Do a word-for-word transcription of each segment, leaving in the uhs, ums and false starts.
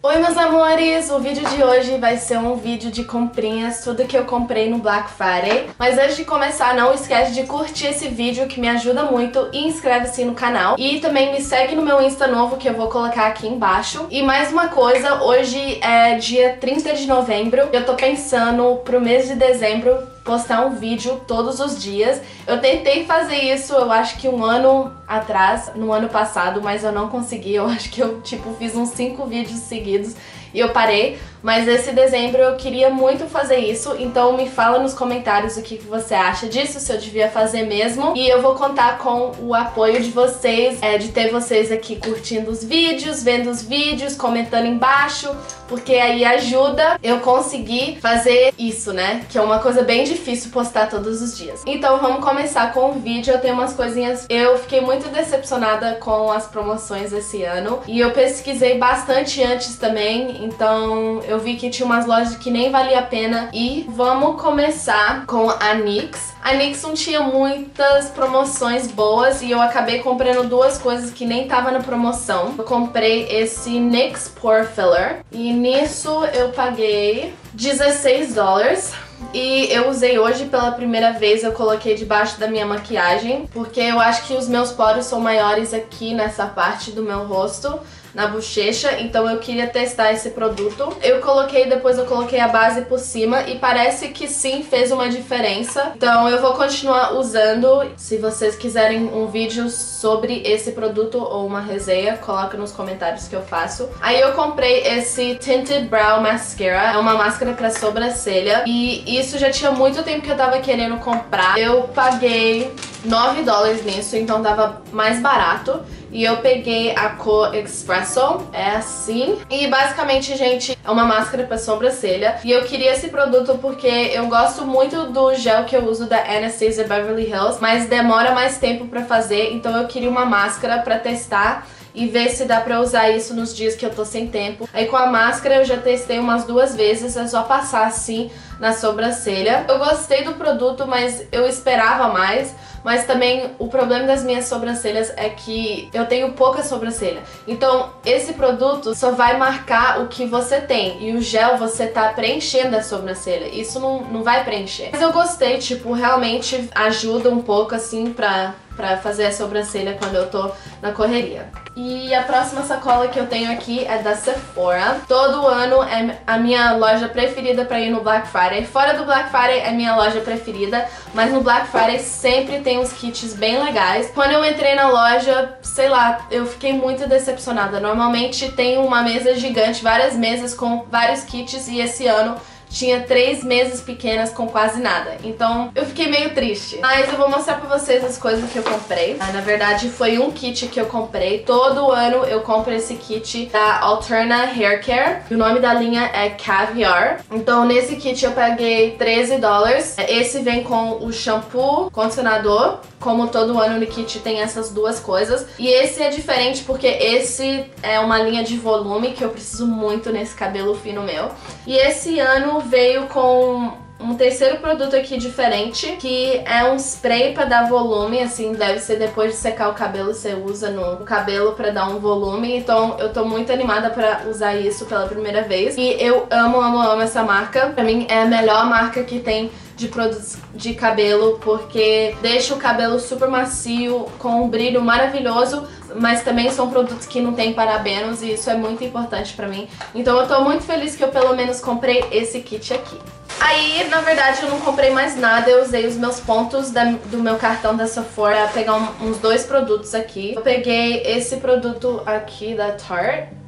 Oi meus amores, o vídeo de hoje vai ser um vídeo de comprinhas, tudo que eu comprei no Black Friday. Mas antes de começar, não esquece de curtir esse vídeo que me ajuda muito e inscreve-se no canal. E também me segue no meu Insta novo que eu vou colocar aqui embaixo. E mais uma coisa, hoje é dia trinta de novembro, eu tô pensando pro mês de dezembro postar um vídeo todos os dias. Eu tentei fazer isso, eu acho que um ano atrás, no ano passado, mas eu não consegui. Eu acho que eu, tipo, fiz uns cinco vídeos seguidos e eu parei. Mas esse dezembro eu queria muito fazer isso, então me fala nos comentários o que você acha disso, se eu devia fazer mesmo. E eu vou contar com o apoio de vocês, é, de ter vocês aqui curtindo os vídeos, vendo os vídeos, comentando embaixo, porque aí ajuda eu conseguir fazer isso, né? Que é uma coisa bem difícil postar todos os dias. Então vamos começar com o vídeo. Eu tenho umas coisinhas... Eu fiquei muito decepcionada com as promoções esse ano e eu pesquisei bastante antes também, então eu vi que tinha umas lojas que nem valia a pena. E vamos começar com a N Y X. A N Y X não tinha muitas promoções boas e eu acabei comprando duas coisas que nem tava na promoção. Eu comprei esse N Y X Pore Filler e nisso eu paguei dezesseis dólares. E eu usei hoje pela primeira vez, eu coloquei debaixo da minha maquiagem, porque eu acho que os meus poros são maiores aqui nessa parte do meu rosto, na bochecha, então eu queria testar esse produto. Eu coloquei, depois eu coloquei a base por cima e parece que sim, fez uma diferença. Então eu vou continuar usando. Se vocês quiserem um vídeo sobre esse produto ou uma resenha, coloca nos comentários que eu faço. Aí eu comprei esse Tinted Brow Mascara, é uma máscara pra sobrancelha, e isso já tinha muito tempo que eu tava querendo comprar. Eu paguei nove dólares nisso, então tava mais barato. E eu peguei a cor Expresso, é assim. E basicamente, gente, é uma máscara pra sobrancelha. E eu queria esse produto porque eu gosto muito do gel que eu uso da Anastasia Beverly Hills, mas demora mais tempo pra fazer, então eu queria uma máscara pra testar e ver se dá pra usar isso nos dias que eu tô sem tempo. Aí com a máscara eu já testei umas duas vezes, é só passar assim na sobrancelha. Eu gostei do produto, mas eu esperava mais. Mas também o problema das minhas sobrancelhas é que eu tenho pouca sobrancelha. Então esse produto só vai marcar o que você tem. E o gel você tá preenchendo a sobrancelha. Isso não, não vai preencher. Mas eu gostei, tipo, realmente ajuda um pouco assim pra... pra fazer a sobrancelha quando eu tô na correria. E a próxima sacola que eu tenho aqui é da Sephora. Todo ano é a minha loja preferida pra ir no Black Friday. Fora do Black Friday é minha loja preferida, mas no Black Friday sempre tem uns kits bem legais. Quando eu entrei na loja, sei lá, eu fiquei muito decepcionada. Normalmente tem uma mesa gigante, várias mesas com vários kits, e esse ano tinha três mesas pequenas com quase nada. Então eu fiquei meio triste. Mas eu vou mostrar pra vocês as coisas que eu comprei. ah, Na verdade foi um kit que eu comprei. Todo ano eu compro esse kit da Alterna Hair Care. O nome da linha é Caviar. Então nesse kit eu paguei treze dólares. Esse vem com o shampoo, condicionador. Como todo ano no kit tem essas duas coisas. E esse é diferente porque esse é uma linha de volume que eu preciso muito nesse cabelo fino meu. E esse ano veio com um terceiro produto aqui diferente, que é um spray pra dar volume, assim, deve ser depois de secar o cabelo, você usa no cabelo pra dar um volume. Então eu tô muito animada pra usar isso pela primeira vez. E eu amo, amo, amo essa marca. Pra mim é a melhor marca que tem de produtos de cabelo, porque deixa o cabelo super macio, com um brilho maravilhoso, mas também são produtos que não tem parabenos e isso é muito importante pra mim. Então eu tô muito feliz que eu pelo menos comprei esse kit aqui. Aí, na verdade, eu não comprei mais nada. Eu usei os meus pontos da, do meu cartão da Sephora pra pegar um, uns dois produtos aqui. Eu peguei esse produto aqui da Tarte.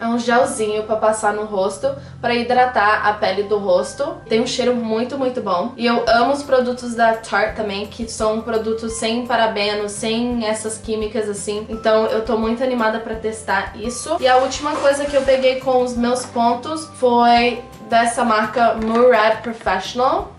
É um gelzinho pra passar no rosto, pra hidratar a pele do rosto. Tem um cheiro muito, muito bom. E eu amo os produtos da Tarte também, que são produtos sem parabenos, sem essas químicas assim. Então eu tô muito animada pra testar isso. E a última coisa que eu peguei com os meus pontos foi dessa marca Murad Professional.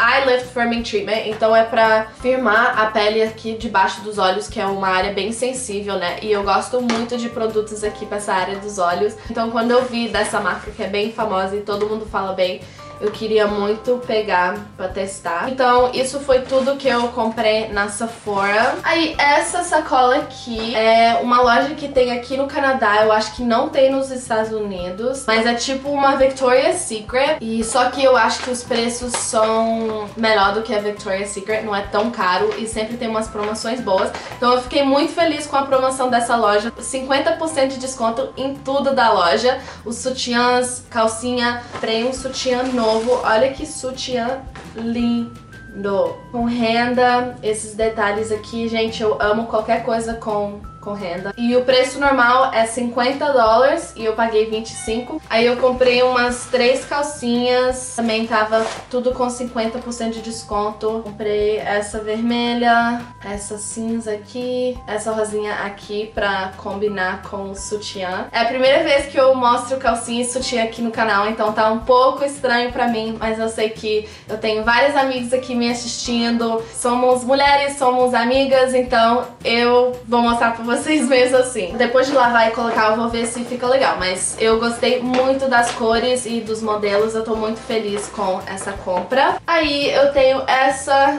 Eye Lift Firming Treatment, então é pra firmar a pele aqui debaixo dos olhos, que é uma área bem sensível, né? E eu gosto muito de produtos aqui pra essa área dos olhos. Então quando eu vi dessa marca, que é bem famosa e todo mundo fala bem, eu queria muito pegar pra testar. Então isso foi tudo que eu comprei na Sephora. Aí essa sacola aqui é uma loja que tem aqui no Canadá, eu acho que não tem nos Estados Unidos, mas é tipo uma Victoria's Secret, e só que eu acho que os preços são melhor do que a Victoria's Secret, não é tão caro e sempre tem umas promoções boas. Então eu fiquei muito feliz com a promoção dessa loja, cinquenta por cento de desconto em tudo da loja, os sutiãs, calcinha, tem um sutiã novo, olha que sutiã lindo. Com renda, esses detalhes aqui, gente, eu amo qualquer coisa com, com renda. E o preço normal é cinquenta dólares e eu paguei vinte e cinco. Aí eu comprei umas três calcinhas, também tava tudo com cinquenta por cento de desconto. Comprei essa vermelha, essa cinza aqui, essa rosinha aqui pra combinar com o sutiã. É a primeira vez que eu mostro calcinha e sutiã aqui no canal, então tá um pouco estranho pra mim, mas eu sei que eu tenho vários amigos aqui me assistindo, somos mulheres, somos amigas, então eu vou mostrar pra vocês mesmo assim. Depois de lavar e colocar eu vou ver se fica legal, mas eu gostei muito das cores e dos modelos, eu tô muito feliz com essa compra. Aí eu tenho essa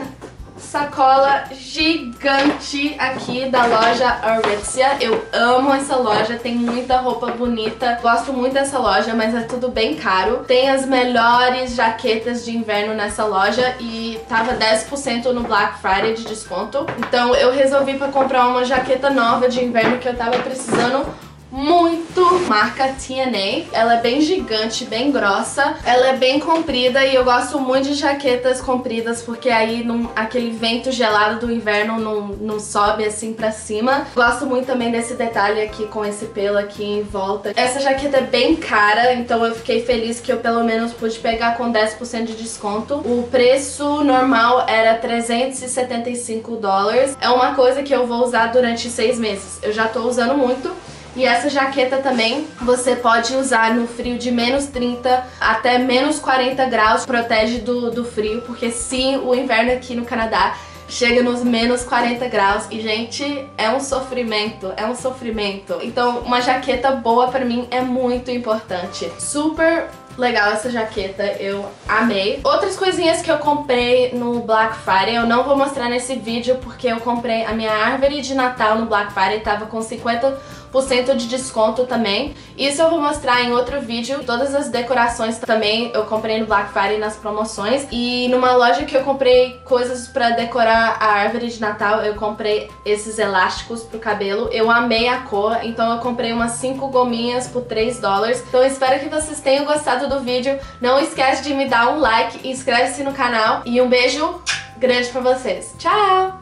sacola gigante aqui da loja Aritzia. Eu amo essa loja, tem muita roupa bonita, gosto muito dessa loja, mas é tudo bem caro. Tem as melhores jaquetas de inverno nessa loja e tava dez por cento no Black Friday de desconto. Então eu resolvi pra comprar uma jaqueta nova de inverno que eu tava precisando muito. Marca T N A. Ela é bem gigante, bem grossa, ela é bem comprida e eu gosto muito de jaquetas compridas porque aí num, aquele vento gelado do inverno não, não sobe assim pra cima. Gosto muito também desse detalhe aqui com esse pelo aqui em volta. Essa jaqueta é bem cara, então eu fiquei feliz que eu pelo menos pude pegar com dez por cento de desconto. O preço normal era trezentos e setenta e cinco dólares. É uma coisa que eu vou usar durante seis meses. Eu já tô usando muito. E essa jaqueta também você pode usar no frio de menos trinta até menos quarenta graus, protege do, do frio, porque sim, o inverno aqui no Canadá chega nos menos quarenta graus e, gente, é um sofrimento, é um sofrimento. Então uma jaqueta boa pra mim é muito importante. Super legal essa jaqueta, eu amei. Outras coisinhas que eu comprei no Black Friday, eu não vou mostrar nesse vídeo porque eu comprei a minha árvore de Natal no Black Friday, tava com cinquenta por cento de desconto também. Isso eu vou mostrar em outro vídeo. Todas as decorações também eu comprei no Black Friday nas promoções. E numa loja que eu comprei coisas pra decorar a árvore de Natal, eu comprei esses elásticos pro cabelo. Eu amei a cor, então eu comprei umas cinco gominhas por três dólares. Então eu espero que vocês tenham gostado do vídeo, não esquece de me dar um like, inscreve-se no canal e um beijo grande pra vocês. Tchau!